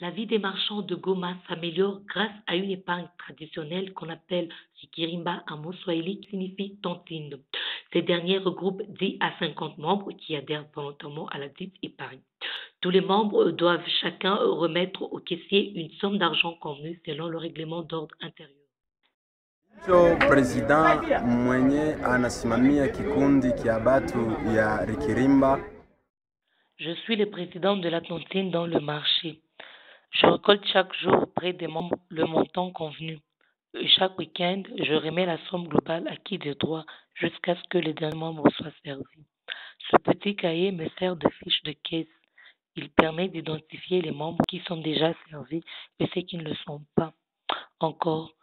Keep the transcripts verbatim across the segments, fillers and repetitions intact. La vie des marchands de Goma s'améliore grâce à une épargne traditionnelle qu'on appelle likirimba, un mot swahili qui signifie tontine. Ces derniers regroupent dix à cinquante membres qui adhèrent volontairement à la dite épargne. Tous les membres doivent chacun remettre au caissier une somme d'argent convenue selon le règlement d'ordre intérieur. Cho président mwenye anasimamia kikundi kia batu ya likirimba. Je suis le président de la tontine dans le marché. Je récolte chaque jour auprès des membres le montant convenu. Et chaque week-end, je remets la somme globale acquise de droit jusqu'à ce que les derniers membres soient servis. Ce petit cahier me sert de fiche de caisse. Il permet d'identifier les membres qui sont déjà servis et ceux qui ne le sont pas encore.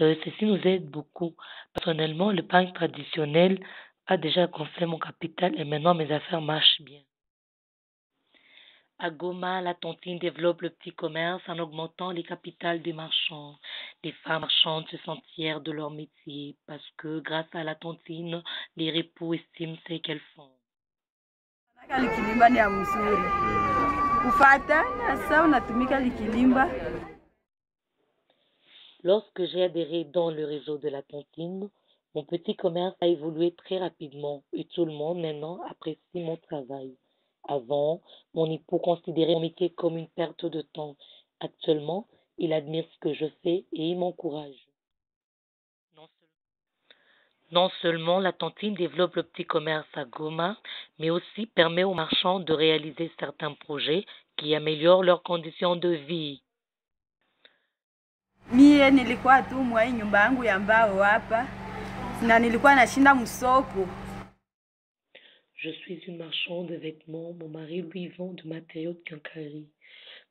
Euh, ceci nous aide beaucoup. Personnellement, le banque traditionnel a déjà gonflé mon capital et maintenant mes affaires marchent bien. À Goma, la tontine développe le petit commerce en augmentant les capitales des marchands. Les femmes marchandes se sentent fières de leur métier parce que grâce à la tontine, les repos estiment ce qu'elles font. Lorsque j'ai adhéré dans le réseau de la tontine, mon petit commerce a évolué très rapidement et tout le monde maintenant apprécie mon travail. Avant, mon époux considérait mon métier comme une perte de temps. Actuellement, il admire ce que je fais et il m'encourage. Non, non seulement la tontine développe le petit commerce à Goma, mais aussi permet aux marchands de réaliser certains projets qui améliorent leurs conditions de vie. Mie nilikuwa tu mwa nyumba yangu ya mbao hapa na nilikuwa nashinda msoko. Je suis une marchande de vêtements, mon mari lui vend de matériaux de quincaillerie.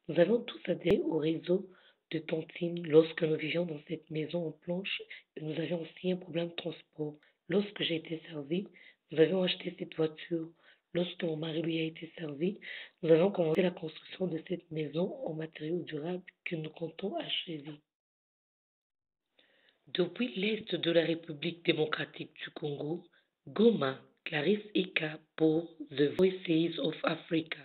Nous avons tous adhéré au réseau de tontine lorsque nous vivions dans cette maison en planche et nous avions aussi un problème de transport. Lorsque j'ai été servie, nous avions acheté cette voiture. Lorsque mon mari lui a été servi, nous avons commencé la construction de cette maison en matériaux durables que nous comptons achever. Depuis l'est de la République démocratique du Congo, Goma, Clarisse E'ka pour The Voices of Africa.